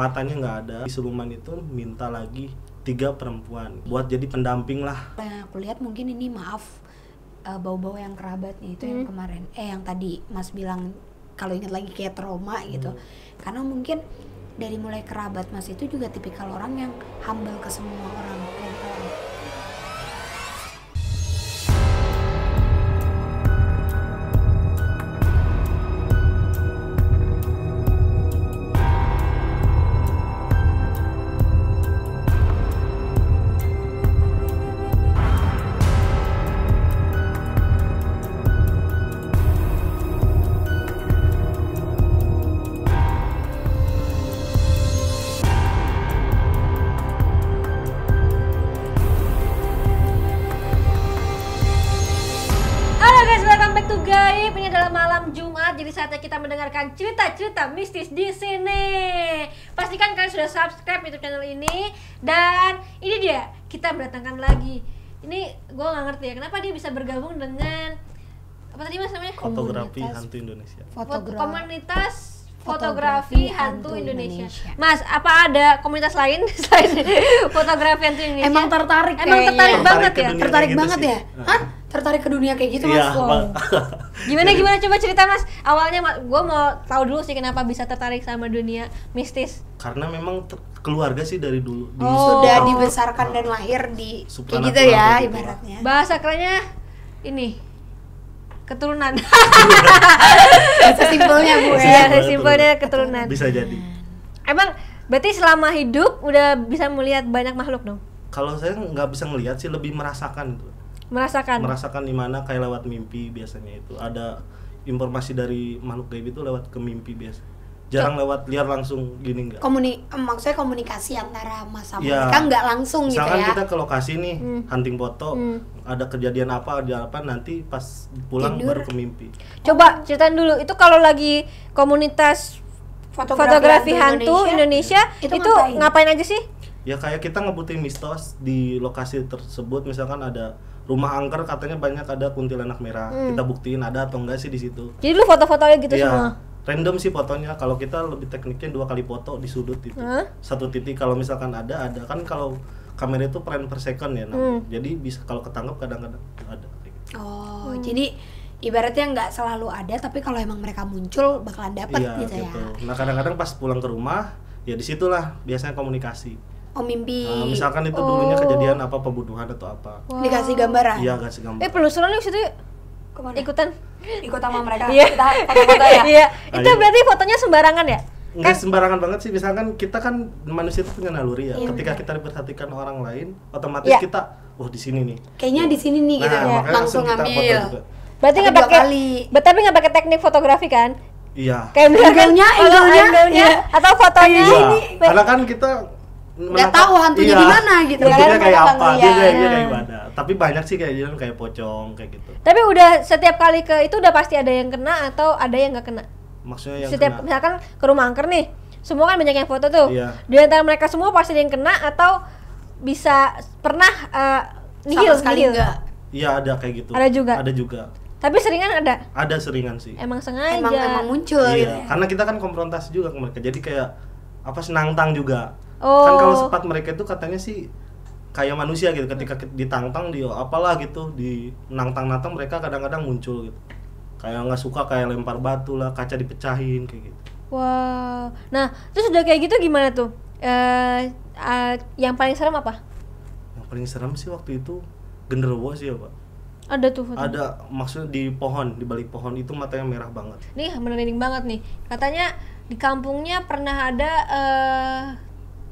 Matanya nggak ada, siluman itu minta lagi 3 perempuan buat jadi pendamping lah. Yang aku lihat mungkin ini maaf bau-bau yang kerabatnya itu yang kemarin, yang tadi Mas bilang kalau ingat lagi kayak trauma gitu. Karena mungkin dari mulai kerabat Mas itu juga tipikal orang yang humble ke semua orang. Kita mendengarkan cerita-cerita mistis di sini. Pastikan kalian sudah subscribe YouTube channel ini. Dan ini dia, kita mendatangkan lagi. Ini gue nggak ngerti ya, kenapa dia bisa bergabung dengan apa tadi Mas namanya? Fotografi Hantu Indonesia. Komunitas Fotografi Hantu Indonesia. Mas, apa ada komunitas lain selain Fotografi Hantu Indonesia? Emang tertarik kayaknya. Emang tertarik banget ya? Tertarik banget ya? Hah? Tertarik ke dunia kayak gitu Mas? Wow. Gimana coba cerita Mas? Awalnya gue mau tahu dulu sih kenapa bisa tertarik sama dunia mistis. Karena memang keluarga sih dari dulu. Sudah dibesarkan dan lahir di kayak gitu ya ibaratnya. Bahasa kerennya ini keturunan. Bahasa simpelnya gue. Bahasa simpelnya keturunan. Bisa jadi. Emang berarti selama hidup udah bisa melihat banyak makhluk dong? Kalau saya nggak bisa ngelihat sih, lebih merasakan itu. Merasakan di mana kayak lewat mimpi biasanya itu ada informasi dari makhluk gaib itu lewat ke mimpi biasa. Jarang lewat liar langsung gini enggak. Maksudnya komunikasi antara Mas sama mereka enggak langsung gitu ya. Misalkan kita ke lokasi nih, hunting foto, ada kejadian apa nanti pas pulang tidur. Baru ke mimpi. Coba ceritain dulu itu kalau lagi komunitas fotografi hantu Indonesia itu ngapain aja sih? Ya kayak kita ngebutin mistos di lokasi tersebut, misalkan ada rumah angker katanya banyak ada kuntilanak merah, kita buktiin ada atau enggak sih di situ. Jadi lu foto-fotonya gitu ya, semua? Random sih fotonya, kalau kita lebih tekniknya 2 kali foto di sudut itu, satu titik kalau misalkan ada kan kalau kamera itu frame per second ya, jadi bisa kalau ketangkep kadang-kadang ada. Oh jadi ibaratnya nggak selalu ada tapi kalau emang mereka muncul bakalan dapet ya, gitu ya. Nah kadang-kadang pas pulang ke rumah ya disitulah biasanya komunikasi. Oh mimpi. Nah, misalkan itu dulunya kejadian apa pembunuhan atau apa. Wow. Dikasih gambaran. Iya, kasih gambaran. Penelusuran lu situ ikut sama mereka. Kita foto ya. Iya. Itu berarti fotonya sembarangan ya? Enggak sembarangan banget sih. Misalkan kita kan manusia itu punya naluri ya. Ketika kita diperhatikan orang lain, otomatis kita di sini nih. Kayaknya di sini nih gitu ya. Langsung ngambil. Berarti nggak pakai tapi nggak pakai teknik fotografi kan? Iya. Kayak angle-nya atau fotonya ini. Karena kan kita nggak tahu hantunya di mana gitu kan. Dia kayak apa, dia kayak gimana. Tapi banyak sih kayak pocong kayak gitu. Tapi udah setiap kali ke itu udah pasti ada yang kena atau ada yang nggak kena. Maksudnya yang setiap kena. Misalkan ke rumah angker nih, semua kan banyak yang foto tuh. Iya. Di antara mereka semua pasti ada yang kena atau bisa pernah nihil sekali enggak? Iya, ada kayak gitu. Ada juga. Tapi seringan ada? Ada seringan sih. Emang sengaja. Emang muncul gitu. Karena kita kan konfrontasi juga ke mereka. Jadi kayak apa senantang juga. Kan kalau sempat mereka itu katanya sih kayak manusia gitu, ketika ditantang dia apalah gitu, dinantang-nantang mereka kadang-kadang muncul gitu. Kayak nggak suka, kayak lempar batu lah, kaca dipecahin kayak gitu. Wow. Nah, terus udah kayak gitu gimana tuh? Yang paling serem apa? Yang paling serem sih waktu itu genderuwo sih ya, Pak. Ada tuh foto. Ada, maksudnya di pohon, di balik pohon itu matanya merah banget. Nih, merinding banget nih. Katanya di kampungnya pernah ada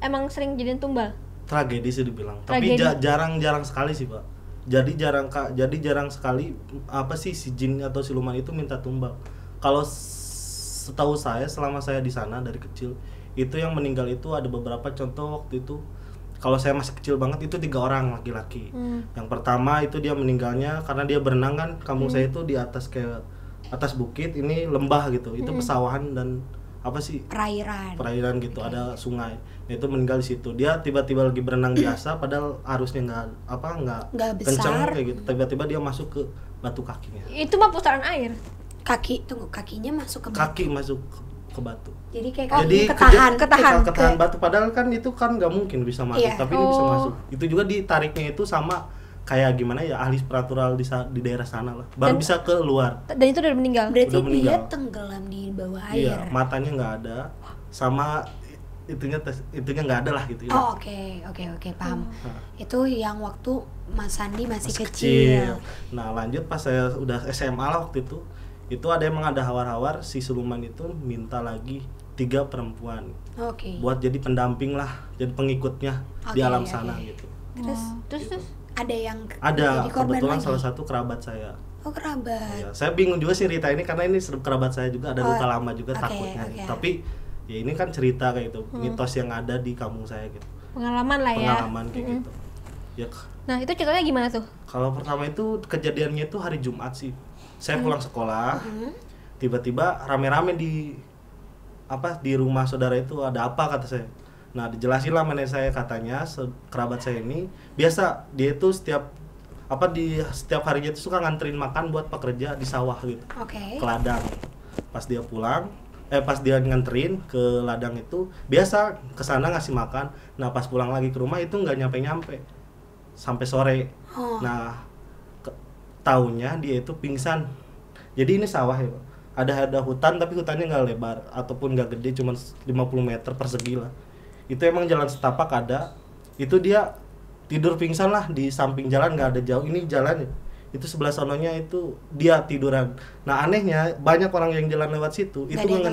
emang sering jadian tumbal? Tragedi sih dibilang. Tragedi. Tapi jarang-jarang sekali sih Pak. Jadi jarang sekali apa sih si jin atau siluman itu minta tumbal. Kalau setahu saya selama saya di sana dari kecil itu yang meninggal itu ada beberapa contoh waktu itu. Kalau saya masih kecil banget itu 3 orang laki-laki. Yang pertama itu dia meninggalnya karena dia berenang kan. Kampung saya itu di atas kayak atas bukit, ini lembah gitu. Itu pesawahan dan apa sih perairan gitu, ada sungai. Nah, itu meninggal di situ. Dia tiba-tiba lagi berenang biasa padahal arusnya nggak kenceng kayak gitu. Tiba-tiba dia masuk ke batu kakinya. Itu mah putaran air. Kakinya masuk ke batu. Kaki masuk ke batu. Jadi kayak ketahan batu, padahal kan itu kan nggak mungkin bisa masuk, iya. Tapi ini bisa masuk. Itu juga ditariknya itu sama kayak gimana ya, ahli spiritual di daerah sana lah, baru dan, bisa keluar. Dan itu udah meninggal. Berarti udah meninggal. Dia tenggelam di bawah air. Iya, matanya nggak ada, sama itunya nggak ada lah gitu. Oh oke, paham. Itu yang waktu Mas Sandi masih kecil. Nah lanjut pas saya udah SMA lah waktu itu. Itu ada emang ada hawar-hawar, si siluman itu minta lagi 3 perempuan, buat jadi pendamping lah, jadi pengikutnya di alam sana gitu. Terus ada yang jadi korban kebetulan lagi? Salah satu kerabat saya. Oh kerabat. Ya, saya bingung juga sih cerita ini karena ini kerabat saya juga ada luka lama juga, takutnya. Tapi ya ini kan cerita kayak gitu, mitos yang ada di kampung saya gitu. Pengalaman lah ya. Pengalaman kayak gitu. Ya. Nah itu ceritanya gimana tuh? Kalau pertama itu kejadiannya itu hari Jumat sih. Saya pulang sekolah, tiba-tiba rame-rame di rumah saudara itu, ada apa kata saya. Nah dijelasin lah nenek saya, katanya kerabat saya ini biasa dia itu setiap harinya itu suka nganterin makan buat pekerja di sawah gitu, ke ladang. Pas dia pulang, pas dia nganterin ke ladang itu biasa kesana ngasih makan. Nah pas pulang lagi ke rumah itu nggak nyampe sampai sore. Nah taunya dia itu pingsan. Jadi ini sawah ya, ada hutan tapi hutannya nggak lebar ataupun nggak gede, cuma 50 meter persegi lah. Itu emang jalan setapak ada. Itu dia tidur pingsan lah di samping jalan, nggak ada jauh. Ini jalan itu sebelah sononya itu dia tiduran. Nah anehnya banyak orang yang jalan lewat situ itu nggak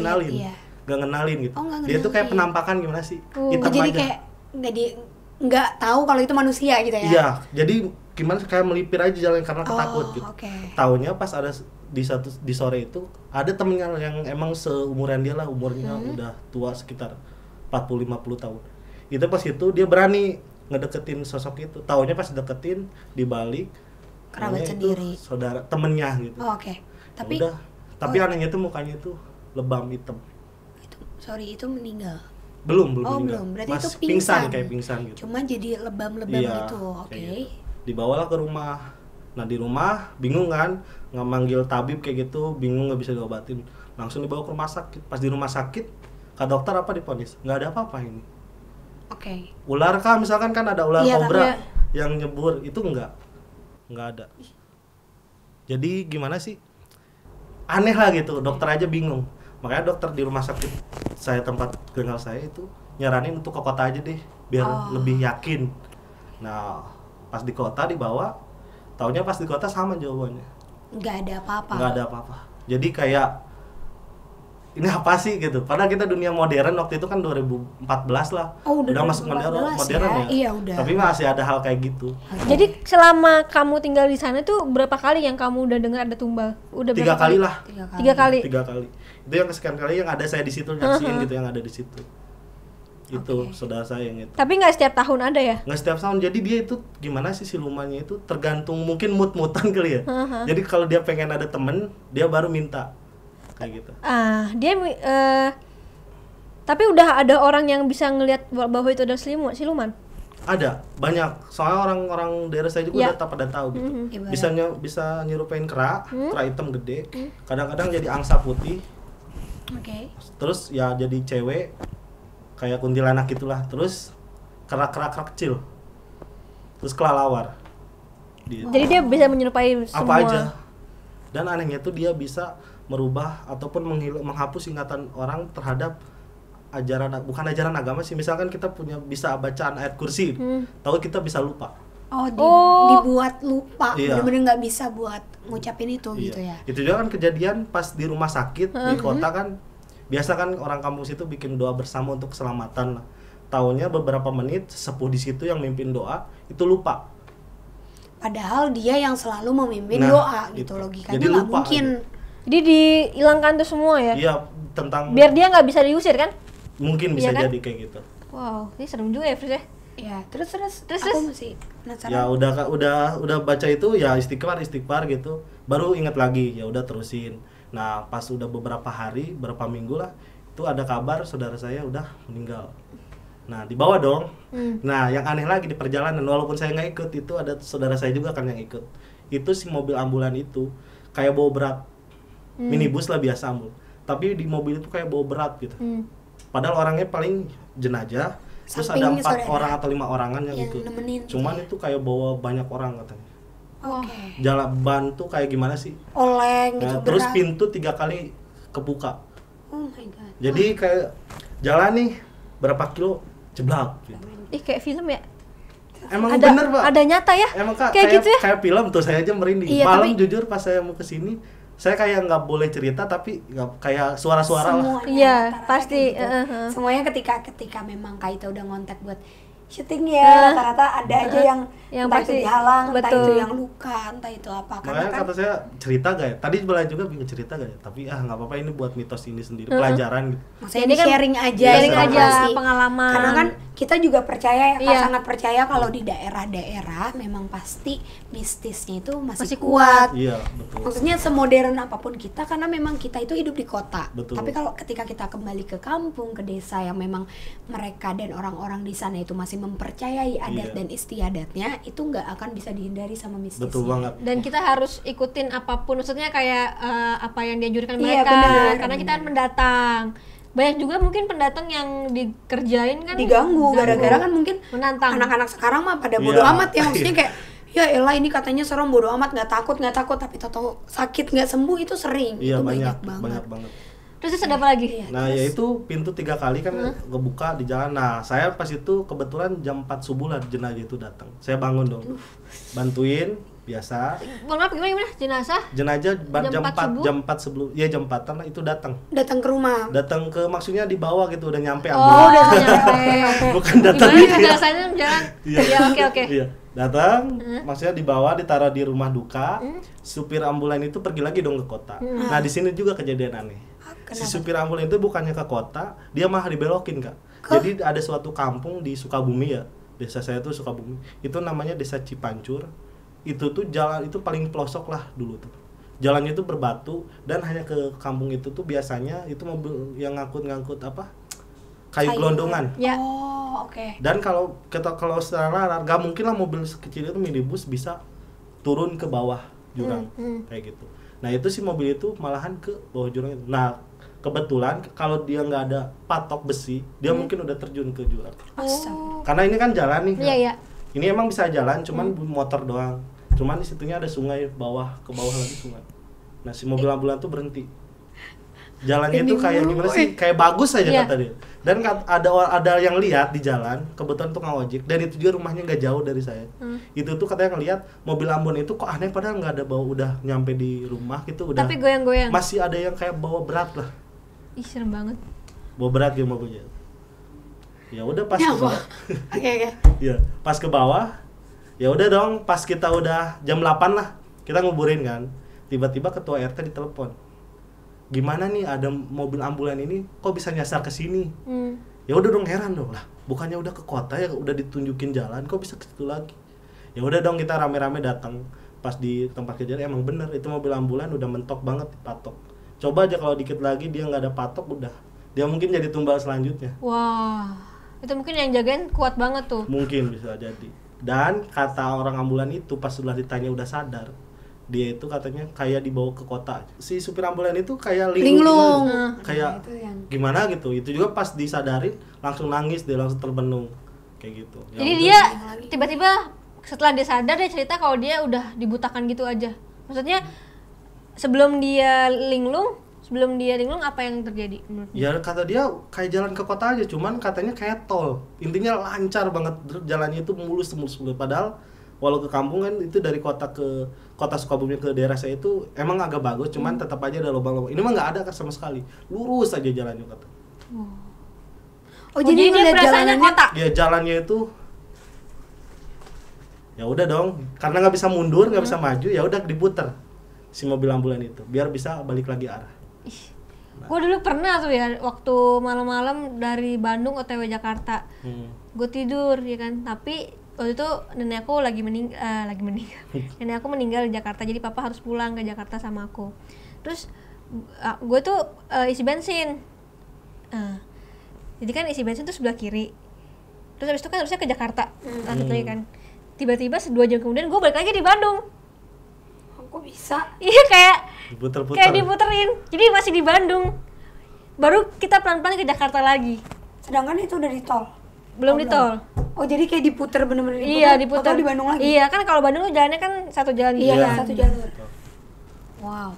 ngenalin, gitu. Dia itu kayak penampakan gimana sih? Hitam jadi aja. Kayak nggak tahu kalau itu manusia gitu ya? Iya, jadi gimana kayak melipir aja jalan karena ketakut gitu. Taunya pas ada di sore itu ada temennya yang emang seumuran dia lah, umurnya udah tua sekitar 40-50 tahun. Itu pas itu dia berani ngedeketin sosok itu. Taunya pas deketin dibalik kerabat sendiri, saudara temennya gitu. Tapi udah, tapi anehnya tuh mukanya tuh lebam hitam. Itu sorry, itu meninggal. Belum meninggal. Berarti mas, itu pingsan gitu. Cuma jadi lebam-lebam gitu. Gitu. Dibawalah ke rumah. Nah di rumah bingung kan, nggak manggil tabib kayak gitu, bingung nggak bisa diobatin, langsung dibawa ke rumah sakit. Pas di rumah sakit kata dokter apa diponis? Nggak ada apa-apa ini. Ular kah misalkan, kan ada ular kobra yang nyebur, itu nggak ada. Jadi gimana sih, aneh lah gitu, dokter aja bingung. Makanya dokter di rumah sakit saya, tempat tinggal saya itu nyaranin untuk ke kota aja deh biar lebih yakin. Nah pas di kota dibawa, taunya pas di kota sama jawabannya, nggak ada apa-apa. Jadi kayak ini apa sih gitu, padahal kita dunia modern waktu itu kan 2014 lah, udah masuk modern ya? Iya, udah. Tapi masih ada hal kayak gitu. Jadi selama kamu tinggal di sana tuh berapa kali yang kamu udah dengar ada tumbal? Udah 3 kali lah. 3 kali. Itu yang kesekian kali yang ada saya di situ nyaksiin gitu, yang ada di situ itu saudara saya yang itu. Tapi nggak setiap tahun ada ya? Nggak setiap tahun. Jadi dia itu gimana sih, silumannya itu tergantung mungkin mut-mutan kali ya. Jadi kalau dia pengen ada temen, dia baru minta kayak gitu. Tapi udah ada orang yang bisa ngelihat bahwa itu adalah siluman? Ada, banyak. Soalnya orang-orang daerah saya juga udah pada tahu gitu. Bisa nyerupain kera hitam gede. Kadang-kadang jadi angsa putih. Terus ya jadi cewek kayak kuntilanak gitulah, terus kerak kecil, terus kelalawar. Jadi dia bisa menyerupai semua apa aja. Dan anehnya tuh dia bisa merubah ataupun menghapus ingatan orang terhadap ajaran, bukan ajaran agama sih. Misalkan kita bisa bacaan ayat kursi, tahu kita bisa lupa. Dibuat lupa, bener-bener nggak bisa buat ngucapin itu gitu ya. Itu juga kan kejadian pas di rumah sakit di kota kan. Biasa kan orang kampus itu bikin doa bersama untuk keselamatan lah. Taunya beberapa menit sepuh di situ yang mimpin doa itu lupa. Padahal dia yang selalu memimpin doa gitu, logikanya nggak mungkin. Jadi dihilangkan tuh semua ya? Iya, tentang biar dia nggak bisa diusir kan? Mungkin bisa jadi kayak gitu. Wow, ini serem juga ya Fris ya? Ya, terus aku masih penasaran. Ya udah baca itu ya istighfar gitu. Baru ingat lagi, ya udah terusin. Nah pas udah beberapa hari, berapa minggu lah, itu ada kabar saudara saya udah meninggal. Nah dibawa dong. Nah yang aneh lagi di perjalanan, walaupun saya nggak ikut, itu ada saudara saya juga kan yang ikut. Itu si mobil ambulan itu kayak bawa berat, minibus lah biasa ambul. tapi di mobil itu kayak bawa berat gitu. Padahal orangnya paling jenazah, terus ada 4 orang atau 5 orangan yang gitu. Cuman itu kayak bawa banyak orang katanya. Okay. Jalan ban tuh kayak gimana sih? Oleng gitu. Nah, terus pintu 3 kali kebuka. Oh my god. Jadi kayak jalan nih berapa kilo jeblak gitu. Ih, kayak film ya? Emang ada, bener Pak. Ada nyata ya? Emang Kak, kayak gitu ya? Kayak film tuh, saya aja merinding. Iya, malam tapi... jujur pas saya mau kesini, saya kayak nggak boleh cerita tapi kayak suara-suara lah. Iya, pasti. Gitu. Semuanya ketika memang Kak Ita udah ngontak buat syuting ya, rata-rata ada aja yang entah pasti, itu dihalang, entah itu yang luka, entah itu apa. Makanya kata saya cerita gak ya? Tadi bela juga bingung cerita gak ya? Tapi nggak apa-apa, ini buat mitos ini sendiri, pelajaran gitu. Maksudnya ini kan sharing aja, pengalaman. Karena kan kita juga percaya, sangat percaya kalau di daerah-daerah memang pasti mistisnya itu masih kuat. Iya, betul. Maksudnya semodern apapun kita, karena memang kita itu hidup di kota. Betul. Tapi kalau ketika kita kembali ke kampung, ke desa yang memang mereka dan orang-orang di sana itu masih mempercayai adat dan istiadatnya, itu nggak akan bisa dihindari sama mistisnya. Betul banget. Dan kita harus ikutin apapun, maksudnya kayak apa yang dianjurkan mereka, karena kita kan pendatang. Banyak juga mungkin pendatang yang dikerjain kan diganggu, gara-gara kan mungkin menantang. Anak-anak sekarang mah pada bodo amat ya, maksudnya kayak ya elah ini katanya serem, bodo amat, nggak takut, tapi tahu sakit nggak sembuh itu sering. Iya, itu banyak banget. Terus ada apa lagi? Nah, yaitu pintu 3 kali kan kebuka di jalan. Nah, saya pas itu kebetulan jam 4 subuh lah jenazah itu datang. Saya bangun dong. Bantuin biasa. Maaf, gimana? Jenazah? Jenazah jam 4 sebelum. Iya, jam 4-an itu datang. Datang ke rumah. Datang ke, maksudnya dibawa gitu, udah nyampe ambulan. Oh, udah nyampe. Bukan datang. Jenazahnya jalan. Iya, oke. Iya. Datang, maksudnya dibawa, ditaruh di rumah duka. Supir ambulan itu pergi lagi dong ke kota. Nah, di sini juga kejadian aneh. Kenapa? Si supir ambulan itu bukannya ke kota, dia malah dibelokin, Kak. Jadi ada suatu kampung di Sukabumi ya. Desa saya tuh Sukabumi. Itu namanya Desa Cipancur. Itu tuh jalan itu paling pelosok lah dulu tuh. Jalannya itu berbatu dan hanya ke kampung itu tuh biasanya itu mobil yang ngangkut-ngangkut apa? Kayu gelondongan. Ya. Oh, oke. Dan kalau secara nggak mungkin lah mobil sekecil itu minibus bisa turun ke bawah jurang kayak gitu. Nah, itu si mobil itu malahan ke bawah jurang itu. Nah, kebetulan kalau dia nggak ada patok besi, dia mungkin udah terjun ke jurang. Oh. Karena ini kan jalan nih. Iya, iya. Ini emang bisa jalan, cuman motor doang. Cuman di situnya ada sungai bawah, ke bawah lagi sungai. Nah, si mobil ambulan tuh berhenti. Jalannya tuh kayak gimana sih? Kayak bagus aja kata dia. Dan ada yang lihat di jalan, kebetulan tukang ojek. Dan itu juga rumahnya nggak jauh dari saya. Itu tuh katanya ngelihat mobil ambon itu kok aneh, padahal nggak ada bau, udah nyampe di rumah gitu udah. Tapi goyang-goyang. Masih ada yang kayak bawa berat lah. Ih, serem banget. Bawa berat dia mobilnya. Ya udah pas ke bawah. Oke. Ya, pas ke bawah. Ya udah dong, pas kita udah jam 8 lah. Kita nguburin kan. Tiba-tiba ketua RT ditelepon. Gimana nih, ada mobil ambulan ini kok bisa nyasar ke sini? Ya udah dong, heran dong lah, bukannya udah ke kota ya, udah ditunjukin jalan kok bisa ke situ lagi. Ya udah dong, kita rame-rame datang. Pas di tempat kejadian emang bener itu mobil ambulan udah mentok banget patok. Coba aja kalau dikit lagi dia nggak ada patok, udah dia mungkin jadi tumbal selanjutnya. Wah, itu mungkin yang jagain kuat banget tuh, mungkin bisa jadi. Dan kata orang ambulan itu pas sudah ditanya udah sadar, dia itu katanya kayak dibawa ke kota. Si supir ambulan itu kayak linglung. Kayak gimana gitu. Itu juga pas disadarin langsung nangis, dia langsung terbenung kayak gitu. Jadi dia tiba-tiba setelah dia sadar, dia cerita kalau dia udah dibutakan gitu aja. Maksudnya sebelum dia linglung apa yang terjadi menurut dia? Ya kata dia kayak jalan ke kota aja, cuman katanya kayak tol. Intinya lancar banget jalannya itu, mulus-mulus padahal walau ke kampung kan itu dari kota ke kota Sukabumi ke daerah saya itu emang agak bagus, cuman tetap aja ada lubang-lubang. Ini mah nggak ada sama sekali, lurus aja jalannya kata. Oh jadi dia perasaannya kota? Ya jalannya itu ya udah dong, karena nggak bisa mundur, nggak bisa maju, ya udah diputer si mobil ambulan itu biar bisa balik lagi arah. Gue dulu pernah tuh ya, waktu malam-malam dari Bandung OTW Jakarta, gue tidur ya kan, tapi waktu itu nenek aku lagi meninggal. Nenek aku meninggal di Jakarta, jadi papa harus pulang ke Jakarta sama aku. Terus gue tuh isi bensin. Jadi kan isi bensin tuh sebelah kiri. Terus habis itu kan harusnya ke Jakarta. Lagi kan. Tiba-tiba 2 jam kemudian gue balik lagi di Bandung. Kok bisa? Iya kayak diputer-puter. Kayak diputerin. Jadi masih di Bandung. baru kita pelan-pelan ke Jakarta lagi. Sedangkan itu udah di tol. Belum di tol. Oh, jadi kayak diputer, bener-bener diputer. Iya, diputer. Atau di Bandung lagi. Iya, kan kalau Bandung jalannya kan satu jalan. Iya, ya, satu jalur. Wow.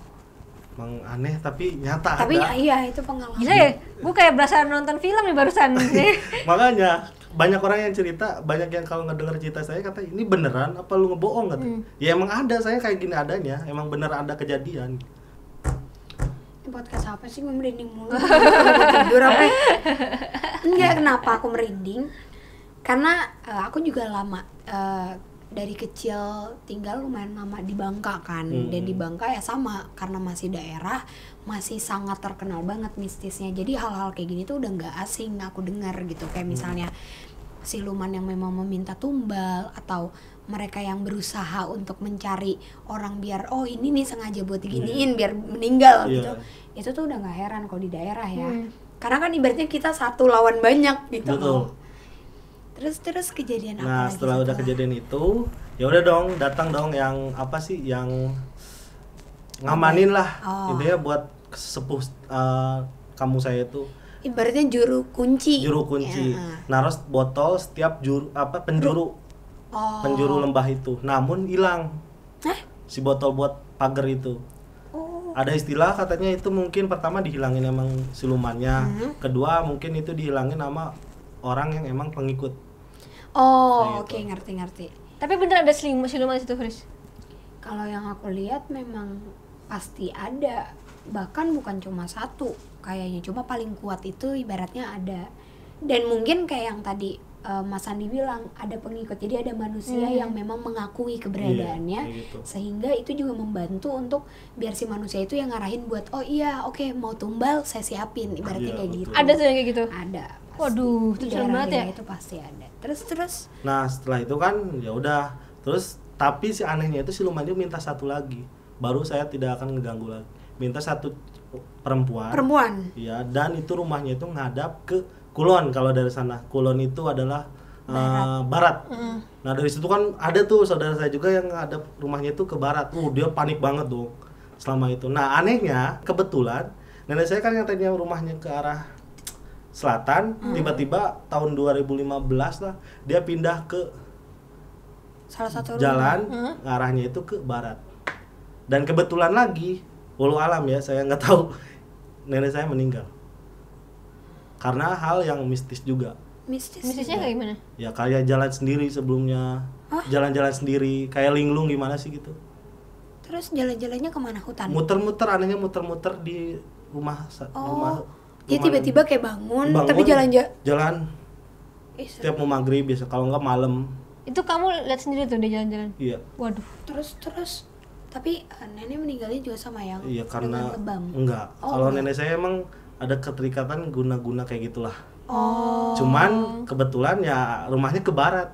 Emang aneh tapi nyata. Tapi ada. Iya, itu pengalaman. Gila ya, gue kayak berasa nonton film nih barusan. Makanya banyak orang yang cerita, banyak yang kalau ngedenger cerita saya kata ini beneran apa lu ngebohong kata. Ya emang ada, saya kayak gini adanya, emang bener ada kejadian. Podcast apa sih gue merinding mulu? Tidur apa? Enggak, kenapa aku merinding? Karena aku juga lama dari kecil tinggal lumayan lama di Bangka kan, dan di Bangka ya sama karena masih daerah, masih sangat terkenal banget mistisnya. Jadi hal-hal kayak gini tuh udah nggak asing aku dengar gitu, kayak misalnya siluman yang memang meminta tumbal atau mereka yang berusaha untuk mencari orang biar oh ini nih sengaja buat giniin biar meninggal gitu. Itu tuh udah nggak heran kalau di daerah ya, karena kan ibaratnya kita satu lawan banyak gitu. Betul. Terus kejadian apa? Nah, setelah udah kejadian itu, ya udah dong, datang dong yang apa sih yang ngamanin lah. Itu ya buat sepuh kamu saya itu. Ibaratnya juru kunci. Juru kunci. Ya. Naros botol setiap juru apa penjuru. Penjuru lembah itu. Namun hilang. Hah? Si botol buat pagar itu. Ada istilah katanya itu mungkin pertama dihilangin emang silumannya. Kedua mungkin itu dihilangin sama orang yang emang pengikut. Oh, oke, ngerti. Tapi bener ada siluman itu, Fris? Kalau yang aku lihat memang pasti ada. Bahkan bukan cuma satu, kayaknya cuma paling kuat itu ibaratnya ada. Dan mungkin kayak yang tadi Mas Andi bilang ada pengikut. Jadi ada manusia yang memang mengakui keberadaannya, gitu. Sehingga itu juga membantu untuk biar si manusia itu yang ngarahin buat oh iya, oke, mau tumbal saya siapin, ibaratnya kayak gitu. Ada tuh yang kayak gitu. Ada. Waduh, itu serem banget ya. Itu pasti ada. Terus. Nah, setelah itu kan ya udah. Terus tapi si anehnya itu siluman itu minta satu lagi. Baru saya tidak akan ngeganggu lagi. Minta satu perempuan. Perempuan. Iya, dan itu rumahnya itu ngadap ke Kulon kalau dari sana. Kulon itu adalah barat. Nah, dari situ kan ada tuh saudara saya juga yang ngadap rumahnya itu ke barat. Dia panik banget dong selama itu. Nah, anehnya kebetulan nenek saya kan yang tadinya rumahnya ke arah selatan, tiba-tiba tahun 2015 lah dia pindah ke salah satu jalan arahnya itu ke barat. Dan kebetulan lagi, walau alam ya, saya nggak tahu nenek saya meninggal karena hal yang mistis juga. Mistisnya kayak gimana? Ya kayak jalan sendiri sebelumnya. Hah? Jalan-jalan sendiri kayak linglung gimana sih gitu. Terus jalan-jalannya kemana? Hutan? Muter-muter, anehnya muter-muter di rumah. Dia tiba-tiba kayak bangun tapi jalan. Setiap mau maghrib biasa, kalau nggak malam. Itu kamu lihat sendiri tuh dia jalan-jalan? Iya. Waduh. Terus. Tapi nenek meninggalnya juga sama yang karena lebam? Enggak. Kalau nenek saya emang ada keterikatan guna-guna kayak gitulah. Cuman kebetulan ya rumahnya ke barat.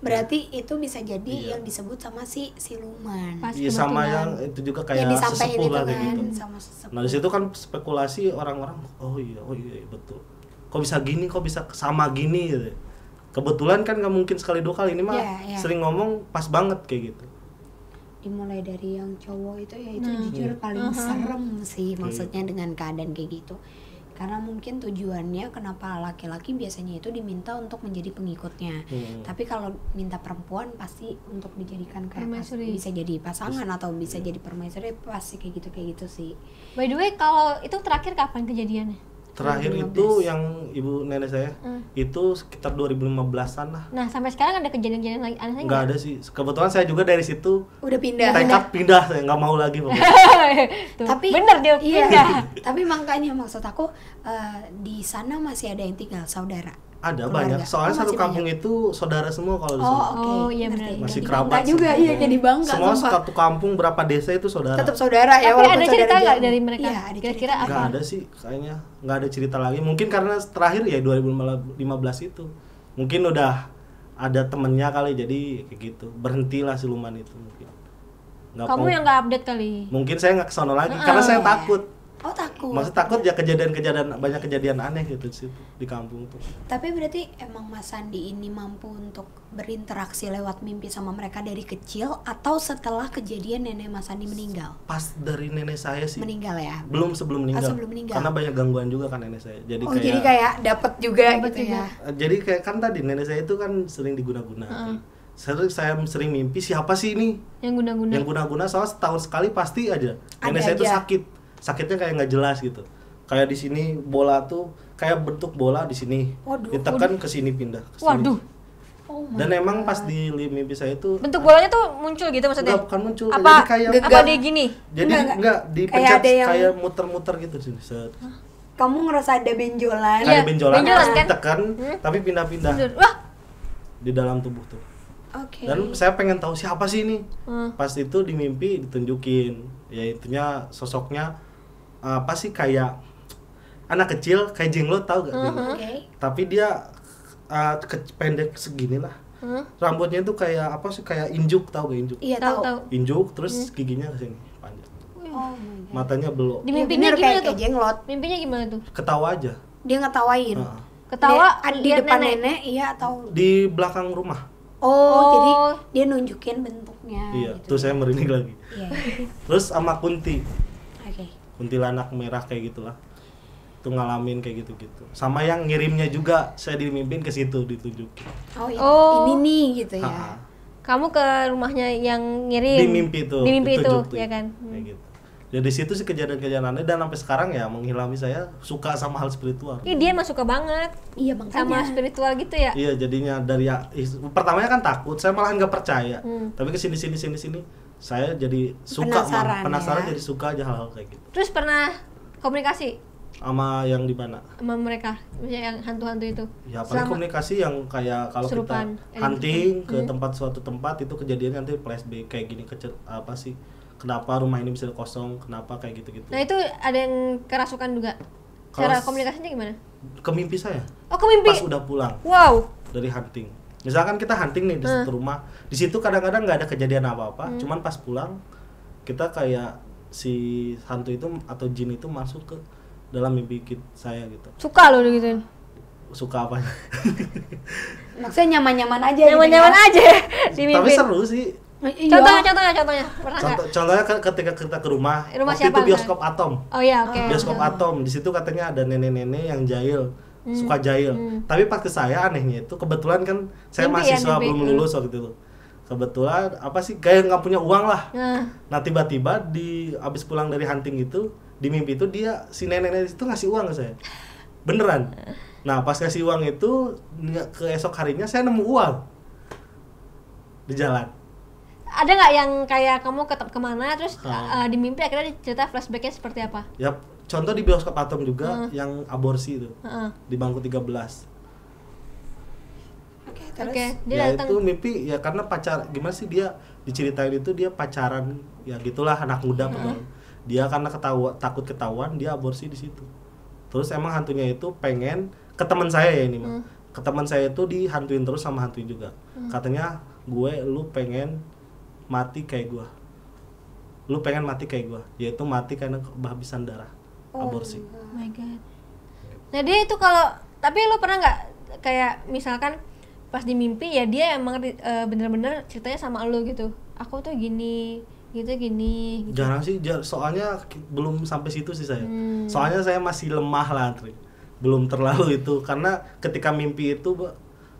Berarti itu bisa jadi yang disebut sama si siluman. Iya, sama yang itu juga kayak yang sesepuh lah kan, gitu. Sama sesepuh. Nah, di situ kan spekulasi orang-orang, oh iya betul. Kok bisa gini, kok bisa sama gini gitu. Kebetulan kan nggak mungkin sekali dua kali ini mah sering ngomong pas banget kayak gitu. Dimulai dari yang cowok itu ya itu jujur paling serem sih maksudnya dengan keadaan kayak gitu. Karena mungkin tujuannya kenapa laki-laki biasanya itu diminta untuk menjadi pengikutnya. Tapi kalau minta perempuan pasti untuk dijadikan kayak bisa jadi pasangan atau bisa jadi permaisuri, pasti kayak gitu sih. By the way, kalau itu terakhir kapan kejadiannya? Terakhir 2015. Itu yang ibu nenek saya itu sekitar 2015-an lah. Nah, sampai sekarang ada kejadian-kejadian lagi aneh enggak? Enggak ada sih. Kebetulan saya juga dari situ udah pindah. Tekad pindah, saya enggak mau lagi pokoknya. Tapi bener dia pindah. Tapi makanya maksud aku di sana masih ada yang tinggal saudara. Ada keluarga. Banyak. Soalnya satu kampung banyak. Itu saudara semua kalau di sana. Oh, iya benar. Masih kerabat juga semua. Iya, jadi Bangka. Semua satu kampung berapa desa itu saudara. Tetap saudara ya. Tapi ada cerita enggak dari mereka? Ya, kira-kira apa? Enggak ada sih kayaknya. Enggak ada cerita lagi. Mungkin karena terakhir ya 2015 itu. Mungkin udah ada temennya kali jadi kayak gitu. Berhentilah siluman itu mungkin. Kamu yang enggak update kali. Mungkin saya enggak ke sana lagi karena saya takut. Oh, takut. takut. Maksud takut ya kejadian-kejadian, banyak kejadian aneh gitu di kampung tuh. Tapi berarti emang Mas Sandi ini mampu untuk berinteraksi lewat mimpi sama mereka dari kecil atau setelah kejadian nenek Mas Sandi meninggal? Pas dari nenek saya sih. Meninggal ya? Belum sebelum meninggal. Oh, sebelum meninggal. Karena banyak gangguan juga kan nenek saya. Jadi jadi kayak dapat juga gitu ya. Jadi kayak kan tadi nenek saya itu kan sering diguna-guna. Saya sering mimpi siapa sih ini yang guna-guna? Yang guna-guna soal setahun sekali pasti aja. Nenek saya itu sakitnya kayak nggak jelas gitu. Kayak di sini bola tuh kayak bentuk bola di sini, ditekan ke sini pindah. Kesini. Waduh. Oh my God. Dan emang pas di mimpi saya itu bentuk bolanya tuh muncul gitu maksudnya? Bukan muncul. Apa kayak apa di gini? Jadi nggak dipencet kayak muter-muter gitu di sini. Kamu ngerasa ada benjolan? Kayak benjolan, ditekan tapi pindah-pindah di dalam tubuh tuh. Okay. Dan saya pengen tahu siapa sih ini. Pas itu di mimpi ditunjukin, yaitunya sosoknya apa sih kayak anak kecil kayak Jenglot tau gak? Tapi dia pendek segini lah. Rambutnya itu kayak apa sih kayak Injuk tau gak Injuk? Iya tahu. Injuk terus giginya kesini panjang. Matanya belok. Di mimpinya gimana tuh? Jenglot. Mimpinya gimana tuh? Ketawa aja. Dia ngetawain. Ketawa di depan nenek iya atau di belakang rumah? Oh, jadi dia nunjukin bentuknya. Iya, gitu tuh ya. Saya merinding lagi. Iya. Terus sama Kunti. Oke. Kuntilanak merah kayak gitulah. Itu ngalamin kayak gitu-gitu. Sama yang ngirimnya juga saya dimimpin ke situ ditunjukin. Oh, ini nih gitu ya. Kamu ke rumahnya yang ngirim. Di mimpi itu. Di mimpi itu, ya kan. Kayak gitu. Jadi situ sih kejadian-kejadiannya dan sampai sekarang ya mengilhami saya suka sama hal spiritual. Iya dia emang suka banget. Iya makanya. Sama spiritual gitu ya. Iya jadinya dari pertamanya kan takut, saya malahan nggak percaya. Tapi kesini saya jadi suka penasaran ya? Jadi suka aja hal-hal kayak gitu. Terus pernah komunikasi? Sama yang di mana? Sama mereka, misalnya yang hantu-hantu itu. Ya paling komunikasi yang kayak kalau kita hunting ke tempat suatu tempat itu kejadian nanti flashback kayak gini apa sih? Kenapa rumah ini bisa kosong, kenapa kayak gitu-gitu. Nah itu ada yang kerasukan juga? Cara komunikasinya gimana? Ke mimpi saya. Oh ke mimpi? Pas udah pulang. Wow. Dari hunting. Misalkan kita hunting nih di satu rumah. Di situ kadang-kadang gak ada kejadian apa-apa. Cuman pas pulang, kita kayak si hantu itu atau jin itu masuk ke dalam mimpi saya gitu. Suka loh gitu. Suka apa? Maksudnya nyaman-nyaman aja. Nyaman-nyaman aja di mimpi. Tapi seru sih. Contohnya ketika kita ke rumah waktu itu bioskop Atom. Oh iya, oke. Bioskop Atom, di situ katanya ada nenek-nenek yang jahil, suka jahil. Tapi pas ke saya anehnya itu kebetulan kan saya mahasiswa belum lulus waktu itu. Kebetulan apa sih kayak nggak punya uang lah. Nah tiba-tiba di abis pulang dari hunting itu di mimpi itu dia si nenek-nenek itu ngasih uang ke saya. Beneran. Nah pas ngasih uang itu ke esok harinya saya nemu uang di jalan. Ada nggak yang kayak kamu kemana terus di mimpi akhirnya cerita flashbacknya seperti apa? Ya contoh di bioskop Atom juga yang aborsi itu di bangku 13. Oke, dia itu mimpi ya karena pacar gimana sih dia diceritain itu dia pacaran ya gitulah anak muda dia karena takut ketahuan dia aborsi di situ. Terus emang hantunya itu pengen ke teman saya ya ini mah ke teman saya itu dihantuin terus sama hantuin juga katanya lu pengen mati kayak gua, lu pengen mati kayak gua, yaitu mati karena kehabisan darah, aborsi. Oh my God. Nah dia itu kalau, tapi lu pernah nggak kayak misalkan pas di mimpi ya dia emang bener-bener ceritanya sama lu gitu, aku tuh gini, gitu gini. Gitu. Jarang sih, soalnya belum sampai situ sih saya. Soalnya saya masih lemah lah, belum terlalu itu, karena ketika mimpi itu,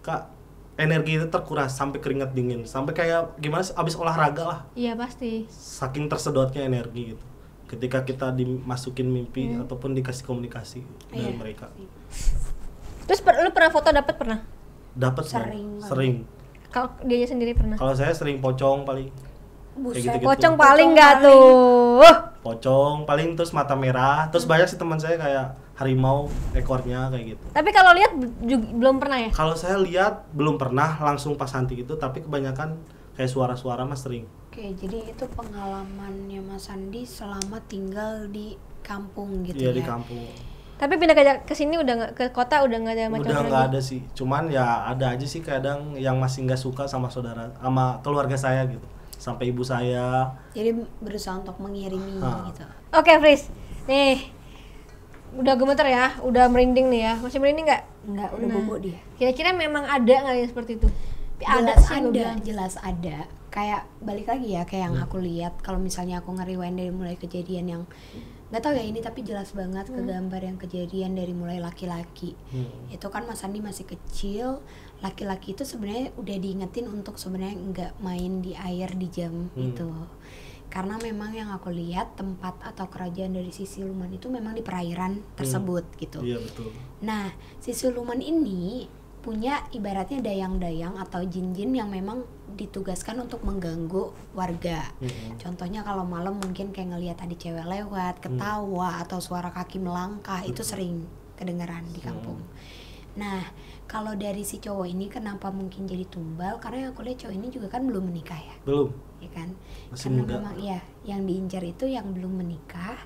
Kak. Energi itu terkuras sampai keringat dingin, sampai kayak gimana sih abis olahraga lah. Iya pasti. Saking tersedotnya energi gitu. Ketika kita dimasukin mimpi ataupun dikasih komunikasi dari mereka. Terus lu pernah foto dapat pernah? Dapat sering. Kalau dia sendiri pernah? Kalau saya sering pocong paling. Kayak gitu-gitu. Pocong paling nggak tuh? Pocong paling terus mata merah, terus banyak sih teman saya kayak harimau ekornya kayak gitu. Tapi kalau lihat belum pernah ya? Kalau saya lihat belum pernah langsung pas hanti gitu, tapi kebanyakan kayak suara-suara Mas sering. Oke, jadi itu pengalamannya Mas Sandi selama tinggal di kampung gitu ya? Iya di kampung. Tapi pindah ke sini udah ke kota udah nggak ada macam-macam. Udah nggak ada sih, cuman ya ada aja sih kadang yang masih nggak suka sama saudara, sama keluarga saya gitu, sampai ibu saya. Jadi berusaha untuk mengirimi gitu. Oke, Fris, nih. Udah gemeter ya, udah merinding nih ya. Masih merinding nggak? Nggak, udah bobok dia. Kira-kira memang ada nggak ya seperti itu? Jelas ada. Kayak balik lagi ya, kayak yang aku lihat. Kalau misalnya aku nge-rewind dari mulai kejadian yang nggak tahu ya ini, tapi jelas banget ke gambar yang kejadian dari mulai laki-laki. Itu kan Mas Andi masih kecil. Laki-laki itu sebenarnya udah diingetin untuk sebenarnya nggak main di air di jam itu. Karena memang yang aku lihat tempat atau kerajaan dari si siluman itu memang di perairan tersebut gitu. Iya betul. Nah, si siluman ini punya ibaratnya dayang-dayang atau jin-jin yang memang ditugaskan untuk mengganggu warga. Contohnya kalau malam mungkin kayak ngelihat tadi cewek lewat, ketawa atau suara kaki melangkah itu sering kedengaran di kampung. Nah, kalau dari si cowok ini kenapa mungkin jadi tumbal? Karena yang aku lihat cowok ini juga kan belum menikah ya. Belum. Ya kan? Masih karena muda. Memang ya, yang diincar itu yang belum menikah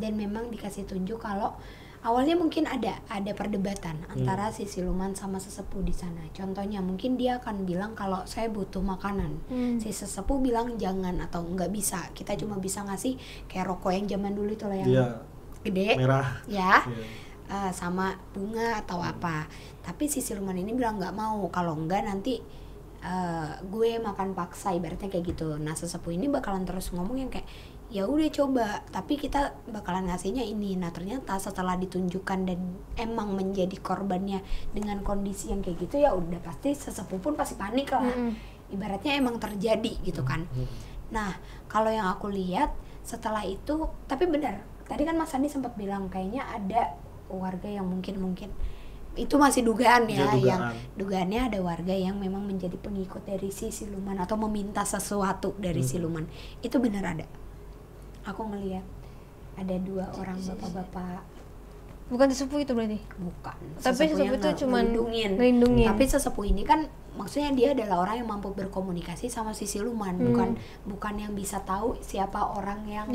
dan memang dikasih tunjuk kalau awalnya mungkin ada perdebatan antara si siluman sama sesepuh di sana. Contohnya mungkin dia akan bilang kalau saya butuh makanan. Si sesepuh bilang jangan atau nggak bisa. Kita cuma bisa ngasih kayak rokok yang zaman dulu itu loh yang gede. Merah. Ya. Yeah. Sama bunga atau apa, tapi si siluman ini bilang nggak mau, kalau enggak nanti gue makan paksa ibaratnya kayak gitu. Nah sesepuh ini bakalan terus ngomong yang kayak ya udah coba, tapi kita bakalan ngasihnya ini. Nah ternyata setelah ditunjukkan dan emang menjadi korbannya dengan kondisi yang kayak gitu, ya udah pasti sesepuh pun pasti panik lah, ibaratnya emang terjadi gitu kan. Nah kalau yang aku lihat setelah itu, tapi benar tadi kan Mas Andi sempat bilang kayaknya ada warga yang mungkin itu masih dugaan ya, yang dugaannya ada warga yang memang menjadi pengikut dari si siluman atau meminta sesuatu dari siluman. Itu benar ada. Aku ngelihat ada dua orang bapak-bapak. Bukan sesepuh itu berarti? Bukan. Tapi sesepuh itu cuma ngelindungin. Tapi sesepuh ini kan maksudnya dia adalah orang yang mampu berkomunikasi sama si siluman, bukan yang bisa tahu siapa orang yang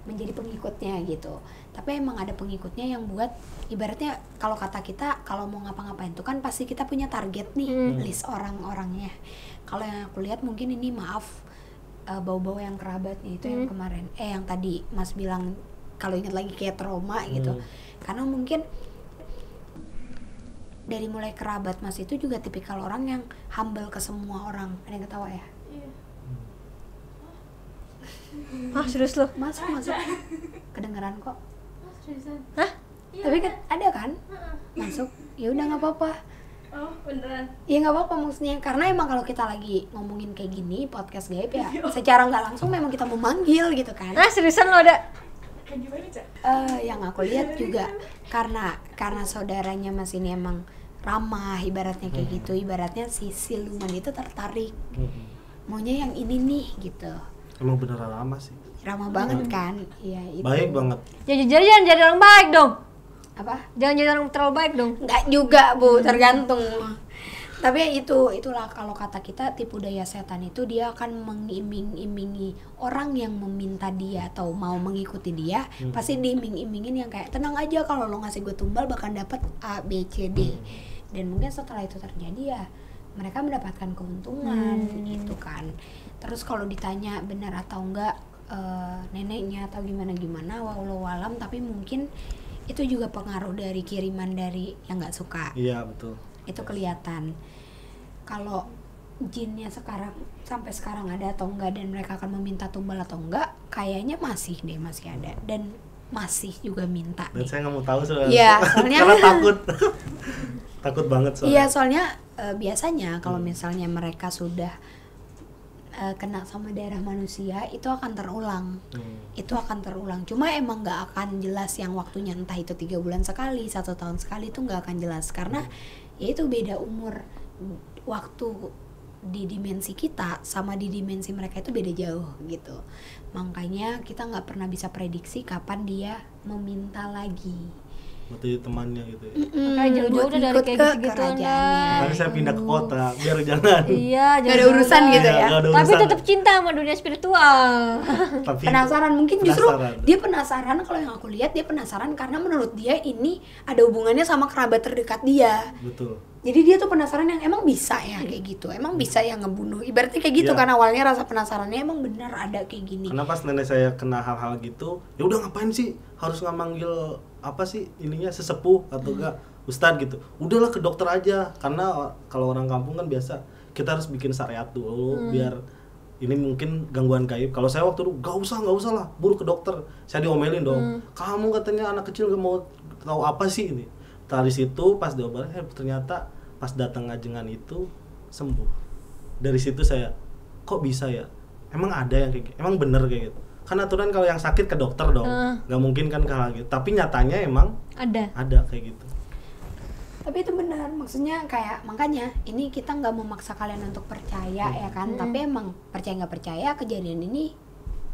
menjadi pengikutnya gitu. Tapi emang ada pengikutnya yang buat ibaratnya kalau kata kita kalau mau ngapa-ngapain tuh kan pasti kita punya target nih, list orang-orangnya. Kalau yang aku lihat mungkin ini maaf bau-bau yang kerabat nih, itu yang kemarin yang tadi Mas bilang kalau ingat lagi kayak trauma gitu. Karena mungkin dari mulai kerabat Mas itu juga tipikal orang yang humble ke semua orang. Ada yang ketawa ya? Hah, serius loh? Masuk. Kedengeran kok. Hah? Ya, tapi kan ada kan? Masuk. Ya udah nggak apa-apa. Oh, beneran. Iya nggak apa-apa maksudnya. Karena emang kalau kita lagi ngomongin kayak gini podcast gaib ya, secara nggak langsung memang kita memanggil gitu kan. Nah, seriusan lo ada. Yang aku lihat juga karena saudaranya Mas ini emang ramah ibaratnya kayak gitu. Ibaratnya si siluman itu tertarik. Maunya yang ini nih gitu. Emang beneran ramah sih. Ramah banget kan? Iya itu. Baik banget. Jangan jadi orang baik dong. Apa? Jangan jadi orang terlalu baik dong. Enggak juga, Bu, tergantung. Tapi itulah kalau kata kita tipu daya setan itu dia akan mengiming-imingi orang yang meminta dia atau mau mengikuti dia, pasti diiming-imingin yang kayak tenang aja kalau lo ngasih gue tumbal bahkan dapat A, B, C, D. Dan mungkin setelah itu terjadi ya mereka mendapatkan keuntungan gitu kan. Terus kalau ditanya benar atau enggak neneknya atau gimana wallahualam, tapi mungkin itu juga pengaruh dari kiriman dari yang nggak suka. Iya betul. Itu kelihatan. Kalau jinnya sekarang sampai sekarang ada atau enggak dan mereka akan meminta tumbal atau enggak, kayaknya masih ada dan masih juga minta. Dan saya nggak mau tahu soalnya. Iya, soalnya karena takut banget soalnya. Iya, soalnya biasanya kalau misalnya mereka sudah kena sama darah manusia itu akan terulang. Itu akan terulang. Cuma emang nggak akan jelas yang waktunya, entah itu 3 bulan sekali, 1 tahun sekali, itu nggak akan jelas karena ya itu beda umur. Waktu di dimensi kita sama di dimensi mereka itu beda jauh gitu. Makanya kita nggak pernah bisa prediksi kapan dia meminta lagi. Berarti temannya gitu ya. Makanya jauh-jauh udah dari kayak gitu-gitu. Makanya saya pindah ke kota biar jangan. Iya, gak ada urusan gitu ya. Tapi tetap cinta sama dunia spiritual. Penasaran mungkin justru dia penasaran, kalau yang aku lihat dia penasaran karena menurut dia ini ada hubungannya sama kerabat terdekat dia. Betul. Jadi dia tuh penasaran yang emang bisa ya kayak gitu, emang bisa ya ngebunuh. Ibaratnya kayak gitu kan awalnya rasa penasarannya emang benar ada kayak gini. Karena pas nenek saya kena hal-hal gitu, ya udah ngapain sih harus nggak manggil apa sih ininya, sesepuh atau enggak ustadz gitu, udahlah ke dokter aja, karena kalau orang kampung kan biasa kita harus bikin syariat dulu biar ini mungkin gangguan gaib. Kalau saya waktu itu gak usah lah, buru ke dokter. Saya diomelin dong, kamu katanya anak kecil gak mau tahu apa sih ini. Dari situ pas diobatin, ternyata pas datang ngajengan itu sembuh. Dari situ saya, kok bisa ya? Emang ada yang kayak gitu? Emang bener kayak gitu? Karena aturan kalau yang sakit ke dokter dong, gak mungkin kan kalah gitu. Tapi nyatanya emang ada kayak gitu. Tapi itu benar, maksudnya kayak makanya ini kita nggak memaksa kalian untuk percaya ya kan, tapi emang percaya nggak percaya kejadian ini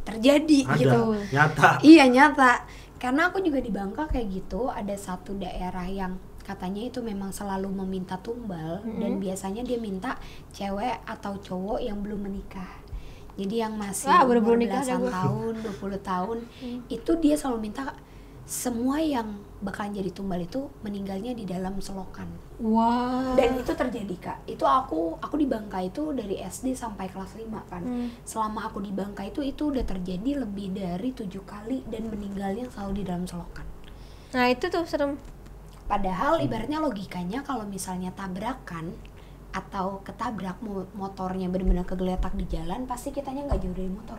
terjadi ada, gitu. Nyata. Iya nyata, karena aku juga di Bangka kayak gitu, ada satu daerah yang katanya itu memang selalu meminta tumbal dan biasanya dia minta cewek atau cowok yang belum menikah. Jadi yang masih umur belasan tahun, 20 tahun, itu dia selalu minta semua yang bakalan jadi tumbal itu meninggalnya di dalam selokan. Wow. Dan itu terjadi, Kak. Itu aku di Bangka itu dari SD sampai kelas 5 kan. Selama aku di Bangka itu udah terjadi lebih dari 7 kali dan meninggalnya selalu di dalam selokan. Nah, itu tuh serem. Padahal ibaratnya logikanya kalau misalnya tabrakan atau ketabrak motornya benar-benar kegeletak di jalan, pasti kitanya nggak jauh dari motor.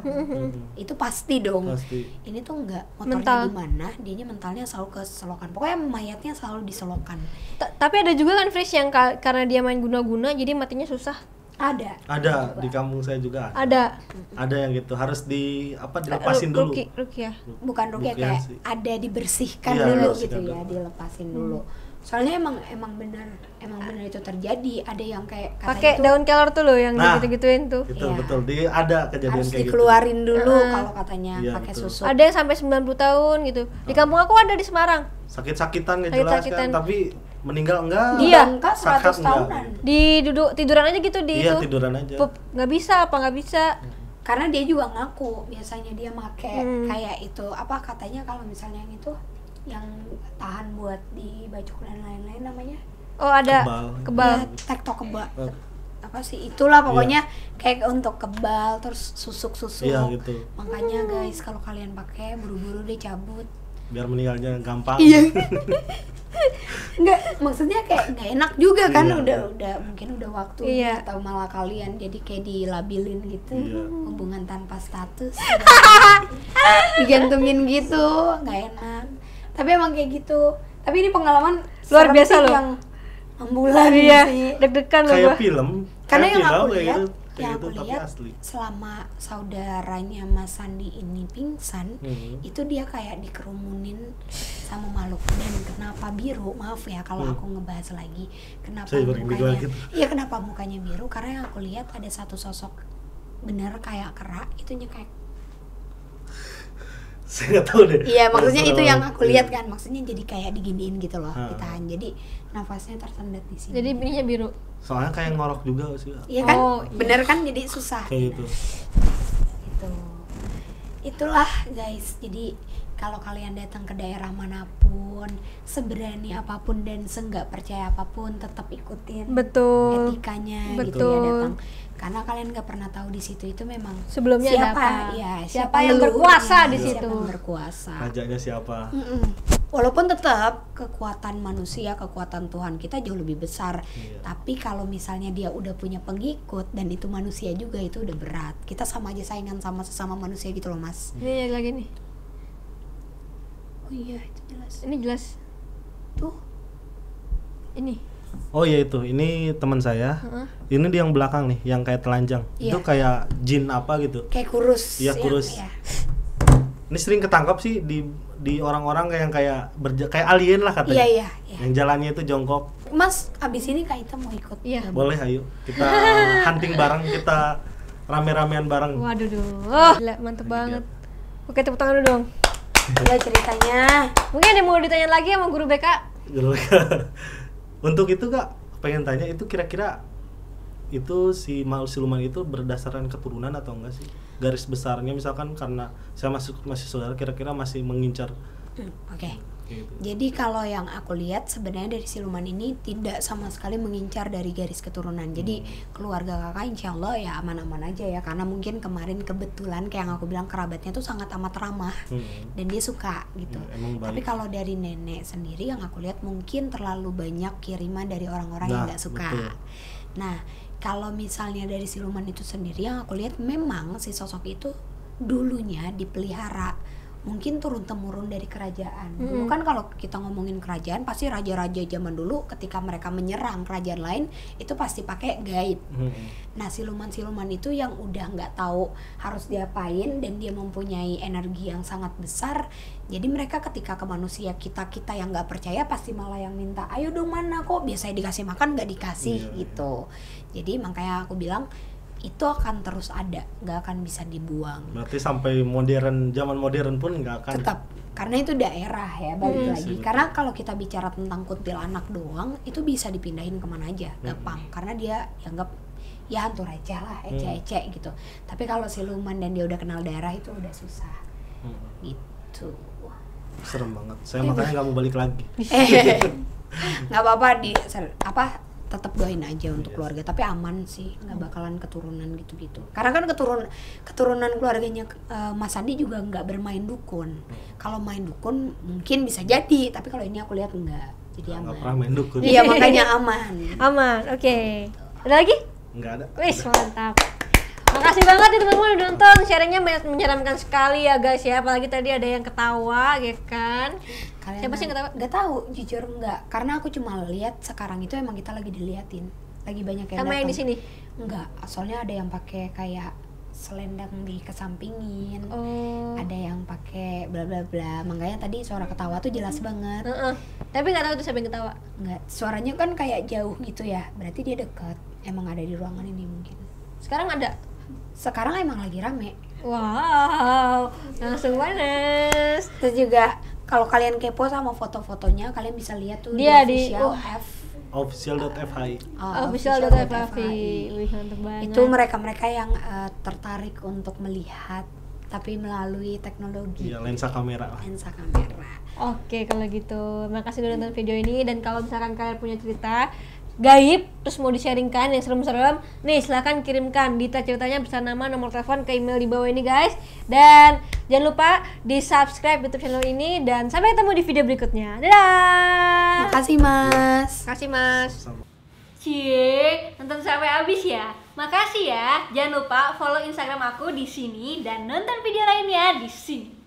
Itu pasti dong. Pasti. Ini tuh nggak, motornya di mana, dianya mentalnya selalu ke selokan. Pokoknya mayatnya selalu di selokan. Tapi ada juga kan Fris yang karena dia main guna-guna jadi matinya susah. Ada di kampung saya juga ada yang gitu, harus di apa dilepasin dulu. Rukiya. Bukan Rukiya, kayak sih. Ada dibersihkan dulu gitu ya, dilepasin dulu. Soalnya emang benar itu terjadi. Ada yang kayak pakai daun kelor tuh loh yang gitu-gituin tuh. Betul. Ada kejadian harus kayak dikeluarin gitu. Dulu kalau katanya pakai susuk. Ada yang sampai 90 tahun gitu. Di kampung aku ada di Semarang. Sakit-sakitan enggak jelas kan, tapi meninggal enggak? Dia enggak 100 tahunan. Di duduk tiduran aja gitu di itu. Iya, tiduran aja. Enggak bisa. Karena dia juga ngaku biasanya dia make kayak itu apa katanya kalau misalnya yang itu yang tahan buat dibacok dan lain-lain namanya. Oh, ada kebal. Tektok kebal. Apa sih? Itulah pokoknya kayak untuk kebal terus susuk-susuk. Iya, gitu. Makanya guys, kalau kalian pakai buru-buru deh cabut. Biar meninggalnya gampang. Iya. Nggak, maksudnya kayak nggak enak juga kan, udah mungkin udah waktu atau malah kalian jadi kayak dilabilin gitu, hubungan tanpa status, digantungin gitu, nggak enak. Tapi emang kayak gitu. Tapi ini pengalaman luar biasa loh. Yang ambulan sih. Deg-degan loh. Kayak film. Karena yang aku lihat, selama saudaranya Mas Sandi ini pingsan, itu dia kayak dikerumunin sama makhluk. Dan kenapa biru? Maaf ya kalau aku ngebahas lagi. Kenapa mukanya biru? Karena yang aku lihat ada satu sosok bener kayak kerak, itunya kayak. Saya nggak tahu deh. Iya, maksudnya itu yang aku lihat kan, maksudnya jadi kayak diginiin gitu loh, ditahan. Jadi nafasnya tersendat di sini. Jadi bininya biru. Soalnya kayak ngorok juga sih. Iya kan? Bener kan? Jadi susah. Kayak gitu. Itu. Itulah guys. Jadi kalau kalian datang ke daerah manapun, seberani apapun dan seenggak percaya apapun, tetap ikutin. Betul. Etikanya gitu ya datang. Karena kalian nggak pernah tahu di situ itu memang sebelumnya siapa yang berkuasa di situ, rajanya siapa. Walaupun tetap kekuatan manusia, kekuatan Tuhan kita jauh lebih besar, tapi kalau misalnya dia udah punya pengikut dan itu manusia juga, itu udah berat. Kita sama aja saingan sama sesama manusia gitu loh Mas. Ini lagi nih. Oh iya, itu jelas. Ini jelas tuh ini. Oh iya itu, ini teman saya. Ini di yang belakang nih, yang kayak telanjang. Itu kayak jin apa gitu. Kayak kurus. Iya, kurus. Ya. Ini sering ketangkap sih di orang-orang yang kayak alien lah katanya. Iya. Yang jalannya itu jongkok. Mas, abis ini Kak Ita mau ikut? Iya. Boleh, ayo. Kita hunting bareng, kita rame-ramean bareng. Waduh, gila, mantep banget. Oke, tepuk tangan dulu dong. Gila ceritanya. Mungkin ada yang mau ditanya lagi sama guru BK? Guru BK. Untuk itu Kak, pengen tanya itu kira-kira itu si makhluk siluman itu berdasarkan keturunan atau enggak sih? Garis besarnya misalkan, karena saya masih saudara, kira-kira masih mengincar. Oke. gitu. Jadi kalau yang aku lihat sebenarnya dari siluman ini tidak sama sekali mengincar dari garis keturunan. Jadi keluarga kakak insya Allah ya aman-aman aja ya, karena mungkin kemarin kebetulan kayak yang aku bilang kerabatnya tuh sangat amat ramah dan dia suka gitu. Tapi kalau dari nenek sendiri yang aku lihat mungkin terlalu banyak kiriman dari orang-orang yang nggak suka. Nah kalau misalnya dari siluman itu sendiri yang aku lihat memang si sosok itu dulunya dipelihara mungkin turun-temurun dari kerajaan. Dulu kan kalau kita ngomongin kerajaan pasti raja-raja zaman dulu ketika mereka menyerang kerajaan lain itu pasti pakai gaib. Nah siluman-siluman itu yang udah nggak tahu harus diapain dan dia mempunyai energi yang sangat besar. Jadi mereka ketika ke manusia, kita yang nggak percaya pasti malah yang minta, ayo dong mana kok biasanya dikasih makan nggak dikasih gitu. Jadi makanya aku bilang itu akan terus ada, nggak akan bisa dibuang. Berarti sampai modern, zaman modern pun nggak akan. Tetap, karena itu daerah ya, balik lagi. Karena kalau kita bicara tentang kuntilanak doang, itu bisa dipindahin kemana aja, gampang. Karena dia dianggap ya hantu raja lah, ece-ece gitu. Tapi kalau siluman dan dia udah kenal daerah itu udah susah, gitu. Serem banget. Saya makanya nggak mau balik lagi. Nggak apa-apa di tetap doain aja untuk keluarga, tapi aman sih, nggak bakalan keturunan gitu-gitu. Karena kan keturunan keluarganya Mas Andi juga nggak bermain dukun. Kalau main dukun mungkin bisa jadi, tapi kalau ini aku lihat nggak, jadi aman. Nggak pernah main dukun. Iya makanya aman. Aman, oke. Ada lagi? Nggak ada. Wis mantap. Makasih banget ya teman-teman udah nonton, sharingnya menyeramkan sekali ya guys ya, apalagi tadi ada yang ketawa gitu kan. Kalian siapa sih yang ketawa? Gak tahu, jujur nggak, karena aku cuma lihat sekarang itu emang kita lagi diliatin, lagi banyak yang datang. Sama yang di sini? Enggak, soalnya ada yang pakai kayak selendang dikesampingin, ada yang pakai bla bla bla, makanya tadi suara ketawa tuh jelas banget. Tapi nggak tahu tuh siapa yang ketawa. Nggak, suaranya kan kayak jauh gitu ya, berarti dia dekat, emang ada di ruangan ini mungkin. Sekarang ada? Sekarang emang lagi rame. Wow, langsung panas. Terus juga kalau kalian kepo sama foto-fotonya, kalian bisa lihat tuh dia di official.fhi. Itu mereka-mereka yang tertarik untuk melihat tapi melalui teknologi. Iya, lensa kamera. Lensa kamera. Oke, kalau gitu. Makasih udah nonton video ini, dan kalau misalkan kalian punya cerita gaib terus mau di-sharingkan yang serem-serem nih, silahkan kirimkan detail ceritanya bisa nama, nomor telepon ke email di bawah ini guys, dan jangan lupa di subscribe YouTube channel ini, dan sampai ketemu di video berikutnya. Dadah. Makasih Mas. Makasih Mas. Cie, nonton sampai habis ya. Makasih ya. Jangan lupa follow Instagram aku di sini dan nonton video lainnya di sini.